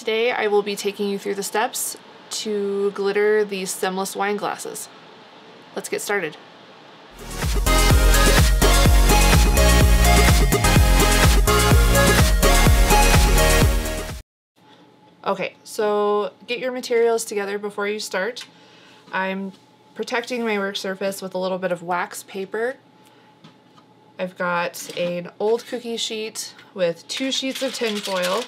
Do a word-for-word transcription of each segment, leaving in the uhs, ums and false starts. Today I will be taking you through the steps to glitter these stemless wine glasses. Let's get started. Okay, so get your materials together before you start. I'm protecting my work surface with a little bit of wax paper. I've got an old cookie sheet with two sheets of tin foil.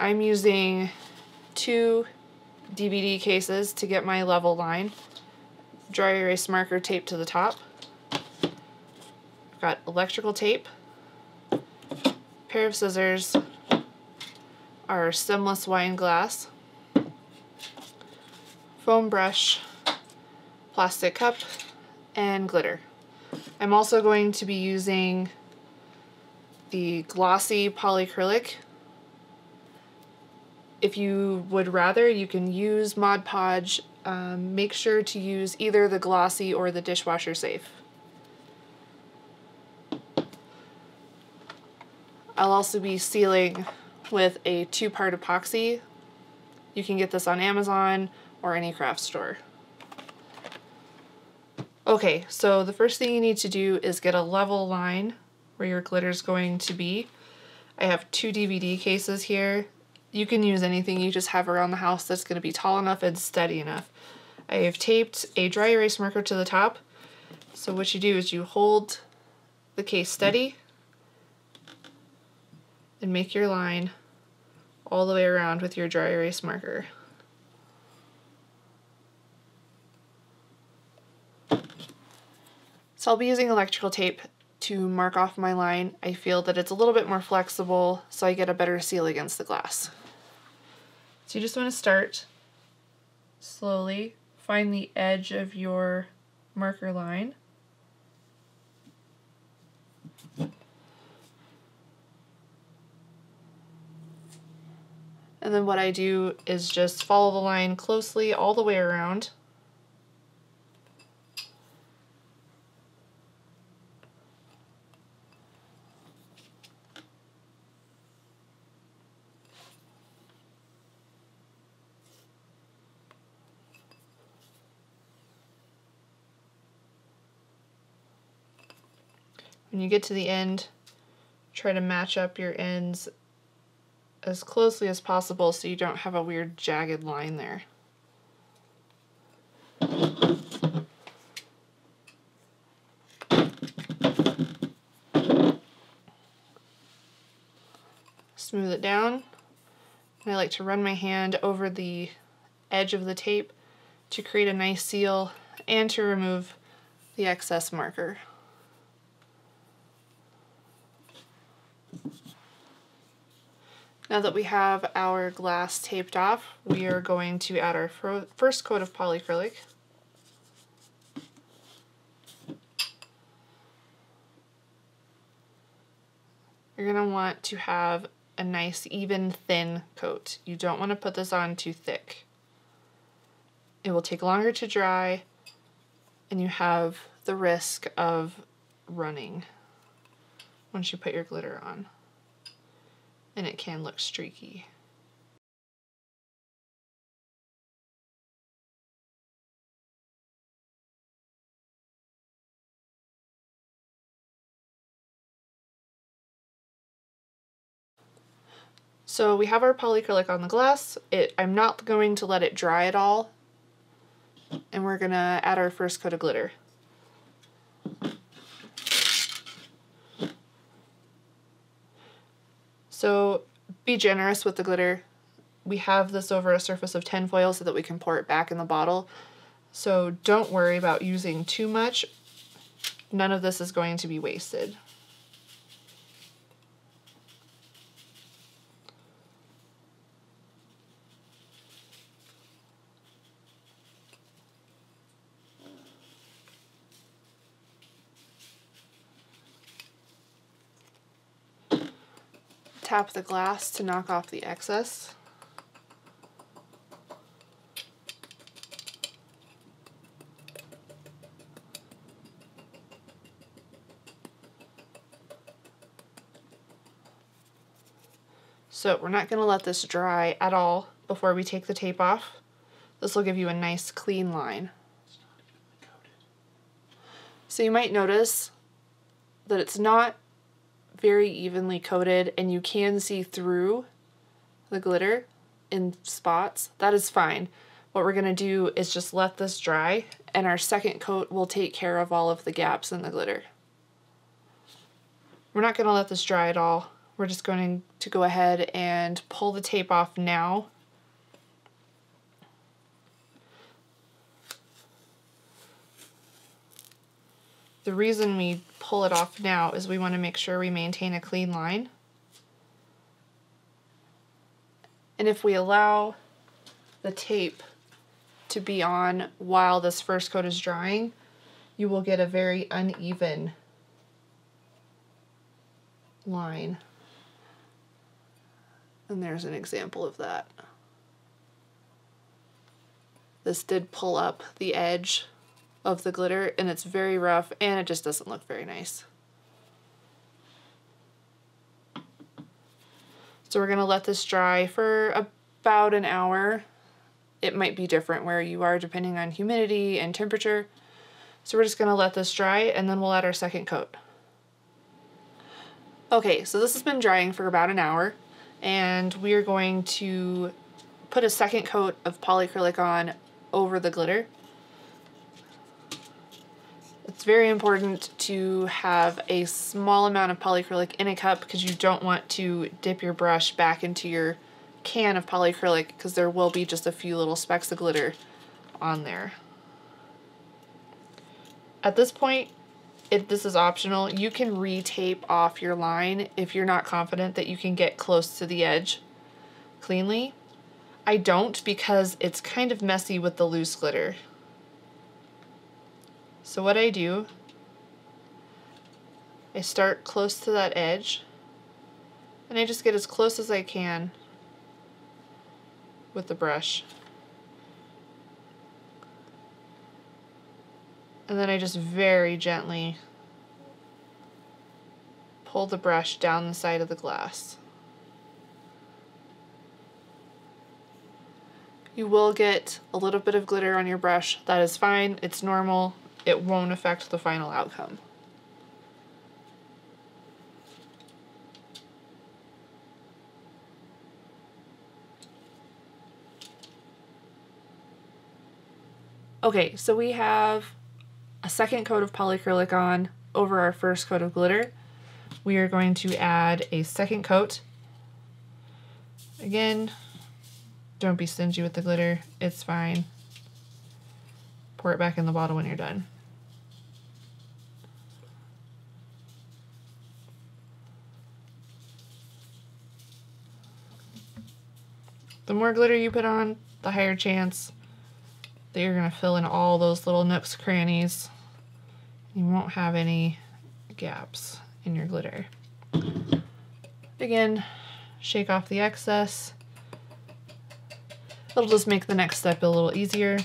I'm using two D V D cases to get my level line. Dry erase marker tape to the top. I've got electrical tape, pair of scissors, our stemless wine glass, foam brush, plastic cup, and glitter. I'm also going to be using the glossy polycrylic. If you would rather, you can use Mod Podge. Um, make sure to use either the glossy or the dishwasher safe. I'll also be sealing with a two-part epoxy. You can get this on Amazon or any craft store. Okay, so the first thing you need to do is get a level line where your glitter is going to be. I have two D V D cases here. You can use anything you just have around the house that's going to be tall enough and steady enough. I have taped a dry erase marker to the top. So what you do is you hold the case steady and make your line all the way around with your dry erase marker. So I'll be using electrical tape to mark off my line. I feel that it's a little bit more flexible, so I get a better seal against the glass. So you just want to start slowly, find the edge of your marker line. And then what I do is just follow the line closely all the way around. When you get to the end, try to match up your ends as closely as possible so you don't have a weird jagged line there. Smooth it down. And I like to run my hand over the edge of the tape to create a nice seal and to remove the excess marker. Now that we have our glass taped off, we are going to add our first coat of polycrylic. You're going to want to have a nice, even, thin coat. You don't want to put this on too thick. It will take longer to dry, and you have the risk of running once you put your glitter on. And it can look streaky. So we have our polycrylic on the glass. It, I'm not going to let it dry at all. And we're gonna add our first coat of glitter. So be generous with the glitter. We have this over a surface of tin foil so that we can pour it back in the bottle. So don't worry about using too much. None of this is going to be wasted. Tap the glass to knock off the excess. So we're not going to let this dry at all before we take the tape off. This will give you a nice clean line. It's not even coated. So you might notice that it's not very evenly coated and you can see through the glitter in spots. That is fine. What we're going to do is just let this dry, and our second coat will take care of all of the gaps in the glitter. We're not going to let this dry at all. We're just going to go ahead and pull the tape off now. The reason we pull it off now is we want to make sure we maintain a clean line. And if we allow the tape to be on while this first coat is drying, you will get a very uneven line. And there's an example of that. This did pull up the edge of the glitter, and it's very rough, and it just doesn't look very nice. So we're gonna let this dry for about an hour. It might be different where you are depending on humidity and temperature. So we're just gonna let this dry, and then we'll add our second coat. Okay, so this has been drying for about an hour, and we are going to put a second coat of polycrylic on over the glitter. It's very important to have a small amount of polycrylic in a cup because you don't want to dip your brush back into your can of polycrylic because there will be just a few little specks of glitter on there. At this point, if this is optional, you can re-tape off your line if you're not confident that you can get close to the edge cleanly. I don't because it's kind of messy with the loose glitter. So what I do, I start close to that edge and I just get as close as I can with the brush. And then I just very gently pull the brush down the side of the glass. You will get a little bit of glitter on your brush. That is fine, it's normal. It won't affect the final outcome. Okay, so we have a second coat of polycrylic on over our first coat of glitter. We are going to add a second coat. Again, don't be stingy with the glitter, it's fine. Pour it back in the bottle when you're done. The more glitter you put on, the higher chance that you're going to fill in all those little nooks, crannies. You won't have any gaps in your glitter. Again, shake off the excess. It'll just make the next step a little easier.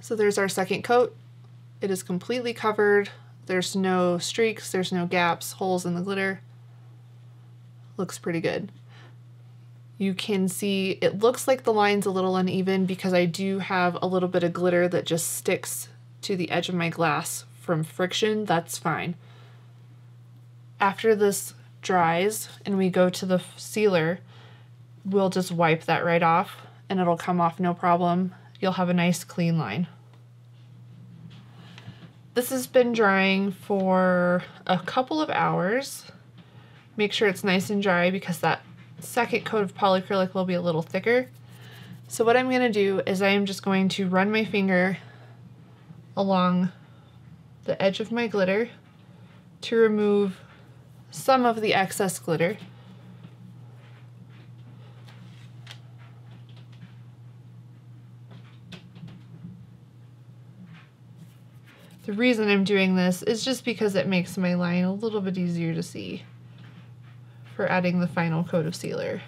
So there's our second coat. It is completely covered. There's no streaks, there's no gaps, holes in the glitter. Looks pretty good. You can see it looks like the line's a little uneven because I do have a little bit of glitter that just sticks to the edge of my glass from friction. That's fine. After this dries and we go to the sealer, we'll just wipe that right off and it'll come off no problem. You'll have a nice clean line. This has been drying for a couple of hours. Make sure it's nice and dry because that second coat of polycrylic will be a little thicker. So what I'm going to do is I am just going to run my finger along the edge of my glitter to remove some of the excess glitter. The reason I'm doing this is just because it makes my line a little bit easier to see for adding the final coat of sealer.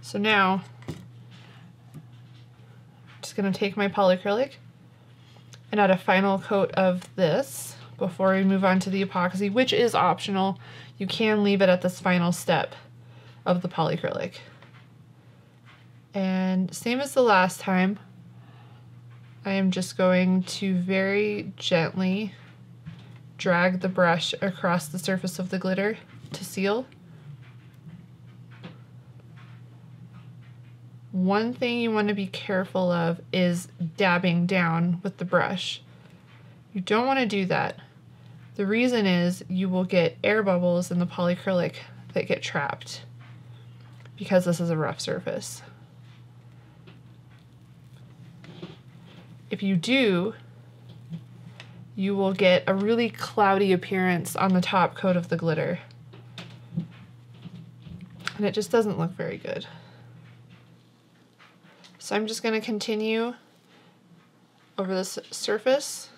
So now I'm just going to take my polycrylic and add a final coat of this before we move on to the epoxy, which is optional. You can leave it at this final step of the polycrylic. And same as the last time, I am just going to very gently drag the brush across the surface of the glitter to seal. One thing you want to be careful of is dabbing down with the brush. You don't want to do that. The reason is you will get air bubbles in the polycrylic that get trapped because this is a rough surface. If you do, you will get a really cloudy appearance on the top coat of the glitter. And it just doesn't look very good. So I'm just going to continue over this surface.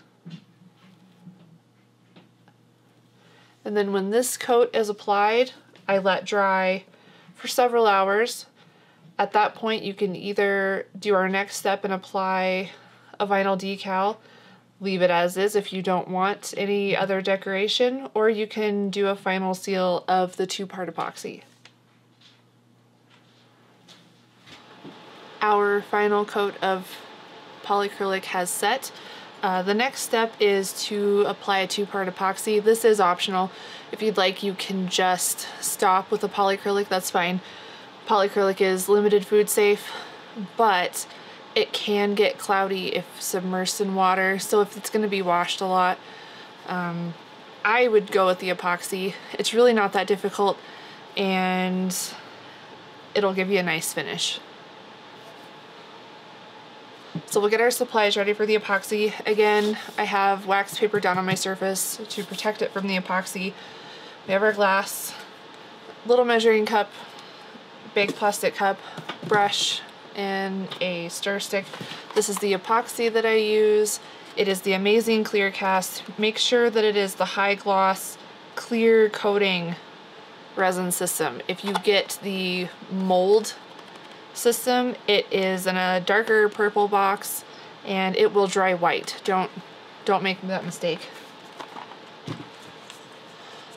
And then when this coat is applied, I let dry for several hours. At that point, you can either do our next step and apply a vinyl decal, leave it as is if you don't want any other decoration, or you can do a final seal of the two-part epoxy. Our final coat of polycrylic has set. Uh, the next step is to apply a two-part epoxy. This is optional. If you'd like, you can just stop with the polycrylic, that's fine. Polycrylic is limited food safe, but it can get cloudy if submersed in water, so if it's going to be washed a lot, um, I would go with the epoxy. It's really not that difficult, and it'll give you a nice finish. So we'll get our supplies ready for the epoxy. Again, I have wax paper down on my surface to protect it from the epoxy. We have our glass, little measuring cup, big plastic cup, brush, and a stir stick. This is the epoxy that I use. It is the Amazing ClearCast. Make sure that it is the high gloss clear coating resin system. If you get the mold system, it is in a darker purple box and it will dry white. Don't don't make that mistake.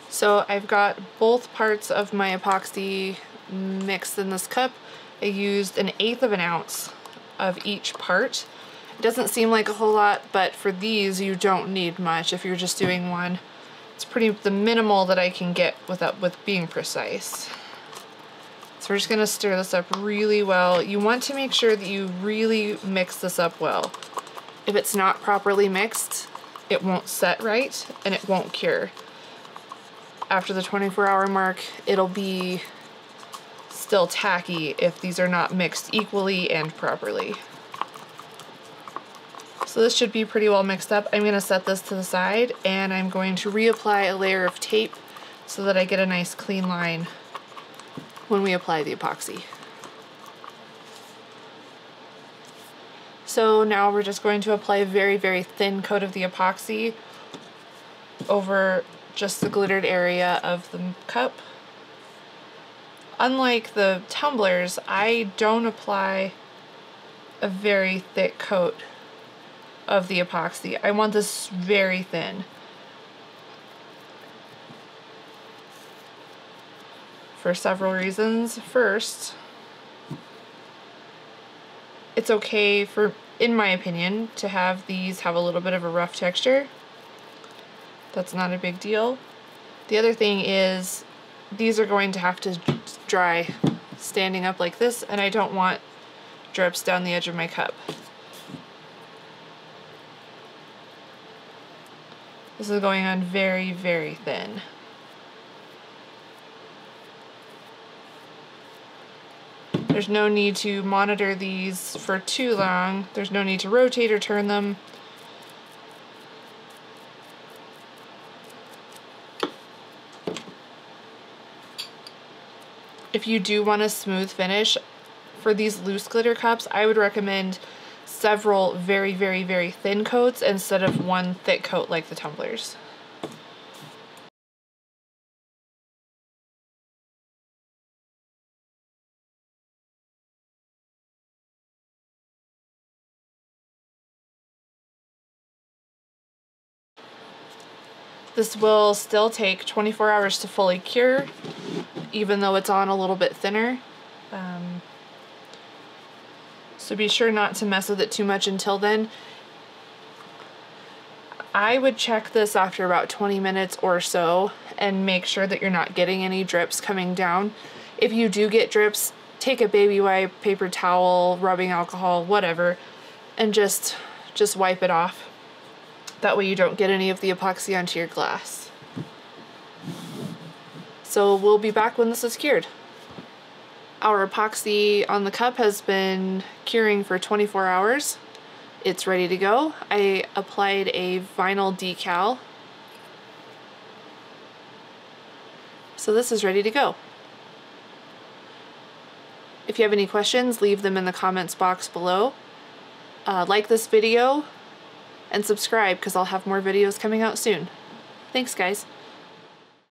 So I've got both parts of my epoxy mixed in this cup. I used an eighth of an ounce of each part. It doesn't seem like a whole lot, but for these you don't need much if you're just doing one. It's pretty the minimal that I can get without with being precise. So we're just going to stir this up really well. You want to make sure that you really mix this up well. If it's not properly mixed, it won't set right and it won't cure. After the twenty-four hour mark, it'll be still tacky if these are not mixed equally and properly. So this should be pretty well mixed up. I'm going to set this to the side and I'm going to reapply a layer of tape so that I get a nice clean line when we apply the epoxy. So now we're just going to apply a very, very thin coat of the epoxy over just the glittered area of the cup. Unlike the tumblers, I don't apply a very thick coat of the epoxy. I want this very thin. For several reasons. First, it's okay for, in my opinion, to have these have a little bit of a rough texture. That's not a big deal. The other thing is these are going to have to dry standing up like this, and I don't want drips down the edge of my cup. This is going on very, very thin. There's no need to monitor these for too long. There's no need to rotate or turn them. If you do want a smooth finish, for these loose glitter cups, I would recommend several very, very, very thin coats instead of one thick coat like the tumblers. This will still take twenty-four hours to fully cure, even though it's on a little bit thinner. Um, so be sure not to mess with it too much until then. I would check this after about twenty minutes or so and make sure that you're not getting any drips coming down. If you do get drips, take a baby wipe, paper towel, rubbing alcohol, whatever, and just, just wipe it off. That way you don't get any of the epoxy onto your glass. So we'll be back when this is cured. Our epoxy on the cup has been curing for twenty-four hours. It's ready to go. I applied a vinyl decal. So this is ready to go. If you have any questions, leave them in the comments box below. Uh, like this video and subscribe because I'll have more videos coming out soon. Thanks, guys.